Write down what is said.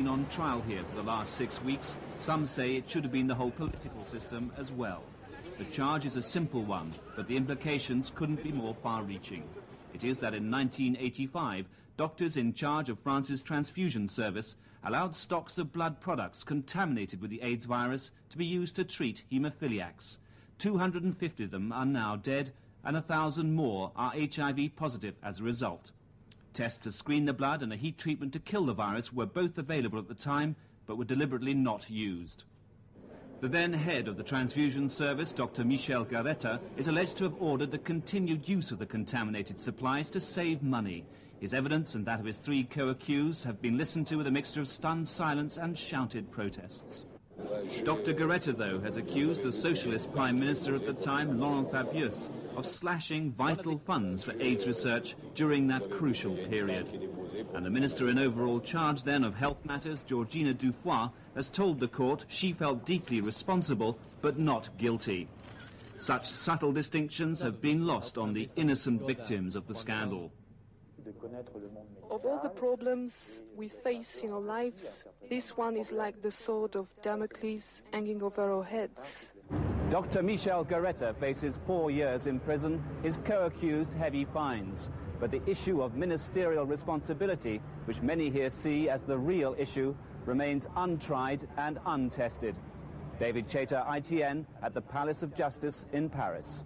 been on trial here for the last 6 weeks. Some say it should have been the whole political system as well. The charge is a simple one, but the implications couldn't be more far-reaching. It is that in 1985, doctors in charge of France's transfusion service allowed stocks of blood products contaminated with the AIDS virus to be used to treat haemophiliacs. 250 of them are now dead, and 1,000 more are HIV positive as a result. Tests to screen the blood and a heat treatment to kill the virus were both available at the time, but were deliberately not used. The then head of the transfusion service, Dr. Michel Garretta, is alleged to have ordered the continued use of the contaminated supplies to save money. His evidence and that of his 3 co-accused have been listened to with a mixture of stunned silence and shouted protests. Dr. Garretta, though, has accused the socialist prime minister at the time, Laurent Fabius, of slashing vital funds for AIDS research during that crucial period. And the minister in overall charge then of health matters, Georgina Dufois, has told the court she felt deeply responsible but not guilty. Such subtle distinctions have been lost on the innocent victims of the scandal. Of all the problems we face in our lives, this one is like the sword of Damocles hanging over our heads. Dr. Michel Garretta faces 4 years in prison, his co-accused heavy fines. But the issue of ministerial responsibility, which many here see as the real issue, remains untried and untested. David Cheta, ITN, at the Palace of Justice in Paris.